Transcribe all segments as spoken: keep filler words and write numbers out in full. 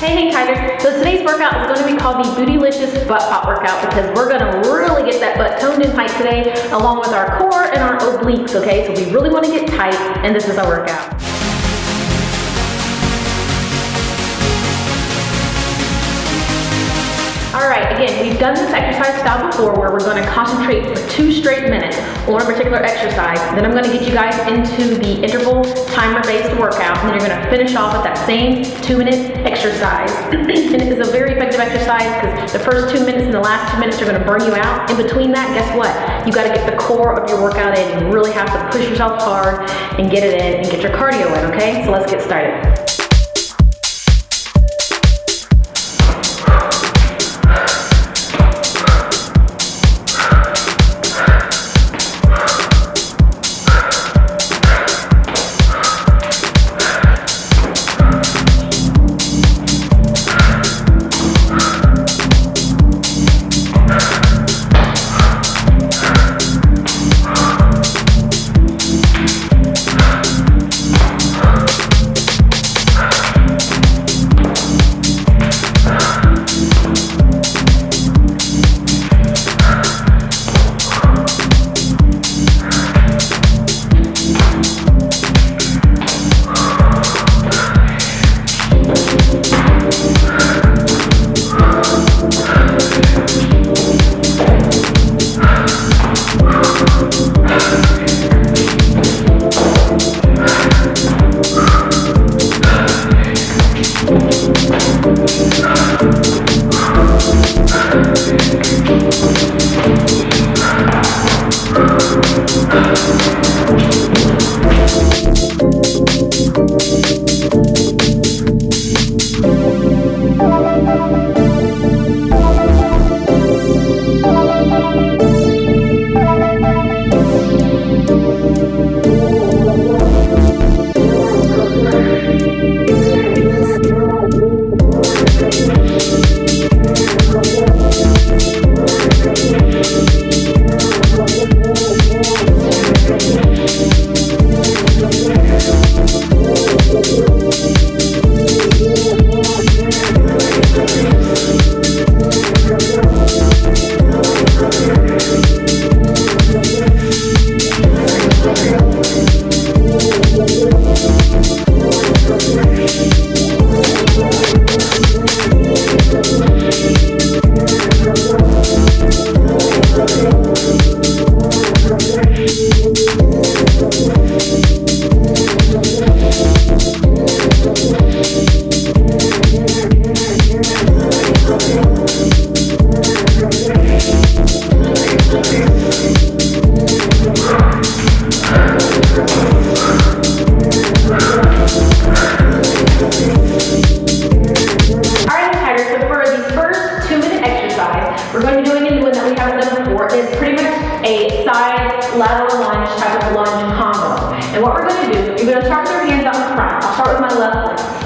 Hey, hey Tigers. So today's workout is going to be called the Bootylicious Butt Pop Workout because we're going to really get that butt toned and tight today along with our core and our obliques, okay? So we really want to get tight and this is our workout. Alright, again, we've done this exercise style before where we're going to concentrate for two straight minutes on a particular exercise. Then I'm going to get you guys into the interval timer-based workout and then you're going to finish off with that same two-minute exercise. And it is a very effective exercise because the first two minutes and the last two minutes are going to burn you out. In between that, guess what? You got to get the core of your workout in. You really have to push yourself hard and get it in and get your cardio in, okay? So let's get started.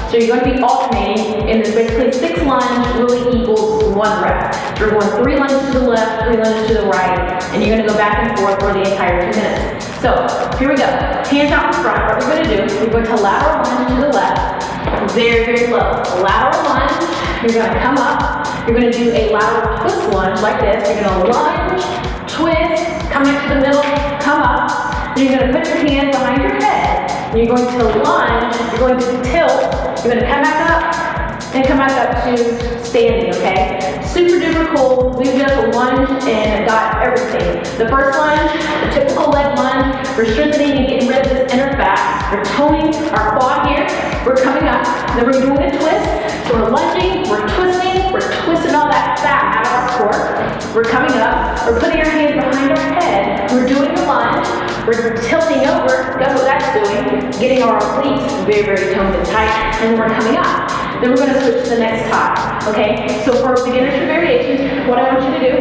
So you're going to be alternating, and there's basically six lunges really equals one rep. You're going three lunges to the left, three lunges to the right, and you're going to go back and forth for the entire two minutes. So here we go. Hands out in front. What we're going to do is we're going to lateral lunge to the left, very, very low. Lateral lunge. You're going to come up. You're going to do a lateral twist lunge like this. You're going to lunge, twist, come back to the middle, come up. Then you're going to put your hands behind your head. You're going to lunge, you're going to tilt, you're going to come back up and come back up to standing, okay? Super duper cool. We've done a lunge and got everything. The first lunge, the typical leg lunge, we're strengthening and getting rid of this inner fat. We're toning our quad here. We're coming up, then we're doing a twist. So we're lunging, we're twisting, we're twisting all that fat out of our core. We're coming up, we're putting our hands behind our head, we're doing a lunge. We're tilting over, that's what that's doing, getting our obliques very, very toned and tight, and then we're coming up. Then we're going to switch to the next top, okay? So for beginners to variations, what I want you to do,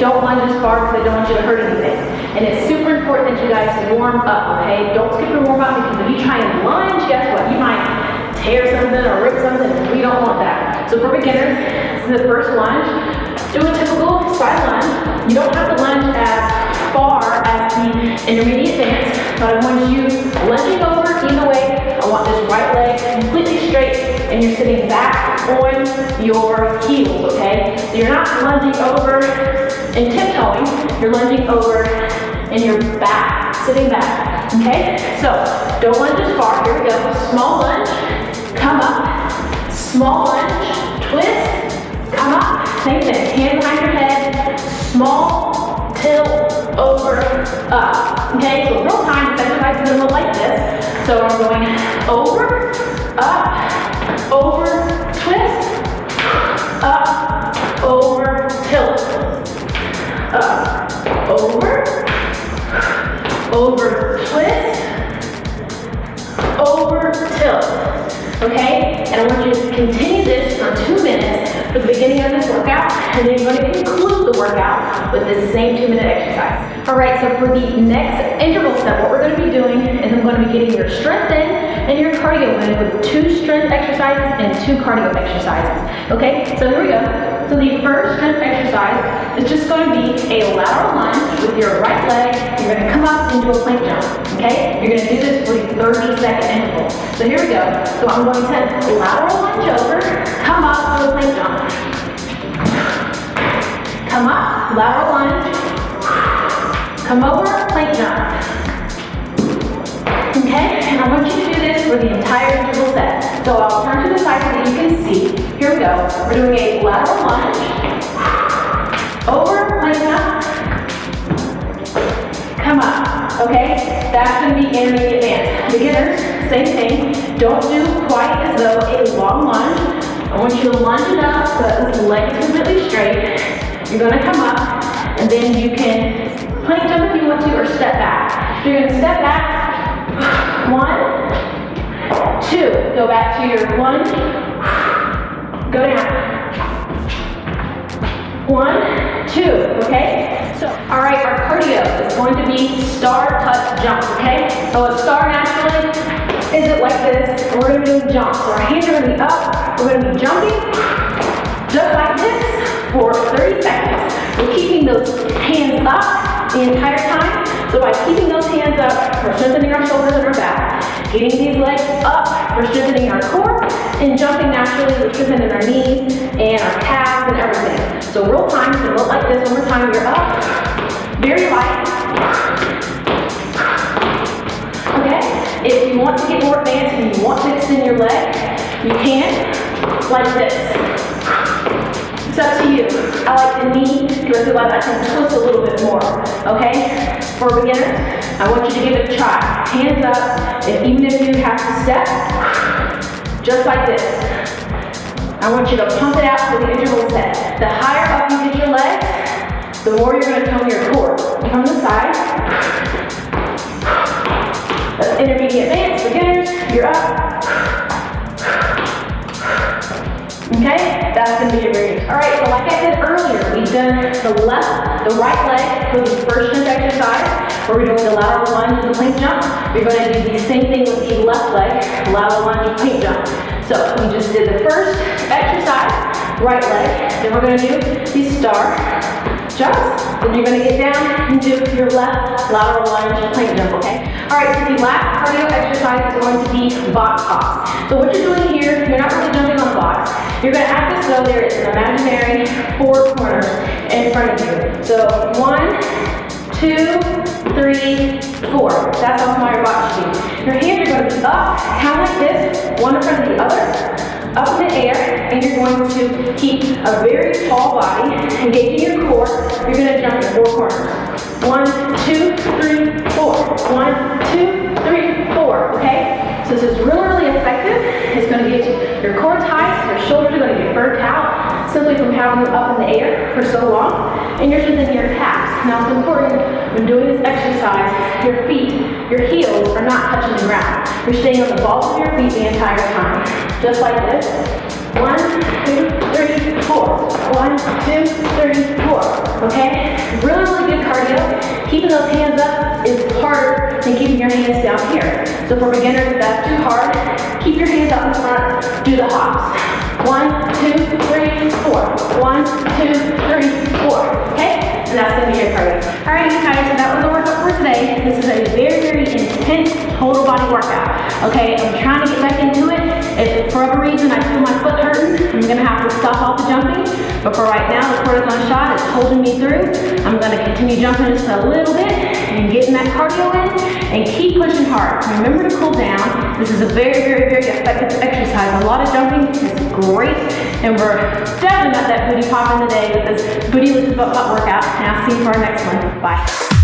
don't lunge as far because I don't want you to hurt anything. And it's super important that you guys warm up, okay? Don't skip your warm up because if you try and lunge, guess what? You might tear something or rip something. We don't want that. So for beginners, this is the first lunge. Do a typical side lunge. You don't have to lunge as far as the intermediate dance, but I want you lunging over either way. I want sitting back on your heels, okay? So you're not lunging over and tiptoeing, you're lunging over and you're back, sitting back, okay? So don't lunge as far, here we go. Small lunge, come up, small lunge, twist, come up, same thing, hand behind your head, small tilt over, up, okay? So real time, this exercise is gonna look like this. So we're going over, up, over, twist, up, over, tilt, up, over, over, twist, over, tilt, okay? And I want you to continue this for two minutes for the beginning of this workout, and then you're going to conclude the workout with this same two-minute exercise. All right, so for the next interval step, what we're going to be doing is I'm going to be getting your strength in and your cardio in with two strength exercises and two cardio exercises, okay? So here we go. So the first strength exercise is just going to be a lateral lunge with your right leg. You're going to come up into a plank jump, okay? You're going to do this for a thirty second interval. So here we go. So I'm going to lateral lunge over, come up to a plank jump. Come up, lateral lunge, come over, plank jump. Okay, and I want you to do this for the entire interval set. So I'll turn to the side so that you can see. Here we go. We're doing a lateral lunge, over, plank up, come up. Okay, that's going to be intermediate advanced. Beginners, same thing. Don't do quite as though a long lunge. I want you to lunge it up so that this leg is completely straight. You're going to come up, and then you can plank jump if you want to, or step back. So you're going to step back. One, two, go back to your one, go down. One, two, okay? So, all right, our cardio is going to be star touch jump, okay? So a star naturally isn't like this, we're gonna be doing jumps. So our hands are gonna be up, we're gonna be jumping, just like this for thirty seconds. We're keeping those hands up the entire time. So by keeping those hands up, we're strengthening our shoulders and our back. Getting these legs up, we're strengthening our core, and jumping naturally, we're strengthening our knees and our calves and everything. So real time, so look like this one more time. You're up, very light. Okay, if you want to get more advanced and you want to extend your leg, you can, like this. It's up to you. I like the knee because I can twist a little bit more, okay? For beginners, I want you to give it a try. Hands up, and even if you have to step, just like this. I want you to pump it out for the interval set. The higher up you get your leg, the more you're gonna tone your core. Come to the side. That's intermediate advanced. Beginners, you're up. Okay, that's gonna be your routine. All right, so like I said earlier, we've done the left, the right leg for the first strength exercise, where we're doing the lateral lunge and the plank jump. We're gonna do the same thing with the left leg, lateral lunge and plank jump. So we just did the first exercise, right leg, then we're gonna do the star jumps, then you're gonna get down and do your left lateral lunge and plank jump, okay? All right, so the last cardio exercise is going to be box hop. So what you're doing here, you're not really jumping on the box. You're gonna act as though there is an imaginary four corners in front of you. So one, two, three, four. That's how small your box should be. Your hands are gonna be up, kind of like this, one in front of the other, up in the air, and you're going to keep a very tall body, engaging your core. You're gonna jump in four corners. One, two, three, four. One, two, three, four, okay? So this is really, really effective. It's gonna get you, your core tight, your shoulders are gonna get burnt out simply from having them up in the air for so long, and you're strengthening your calves. Now it's important when doing this exercise, your feet, your heels are not touching the ground. You're staying on the balls of your feet the entire time, just like this. One, two, three, four. One, two, three, four, okay? Really, really good cardio. Keeping those hands up is harder than keeping your hands down here. So for beginners, if that's too hard, keep your hands up in front, do the hops. One, two, three, four. One, two, three, four, okay? And that's gonna be your cardio. All right, you guys, so that was the workout for today. This is a very, very intense total body workout, okay? I'm trying to get back into it. If for whatever reason I feel my foot hurting, I'm gonna have to stop all the jumping. But for right now, the cortisone shot is holding me through. I'm gonna continue jumping just a little bit and getting that cardio in and keep pushing hard. Remember to cool down. This is a very, very, very effective exercise. A lot of jumping is great, and we're definitely got that booty popping today with this booty lift butt workout. Now see you for our next one. Bye.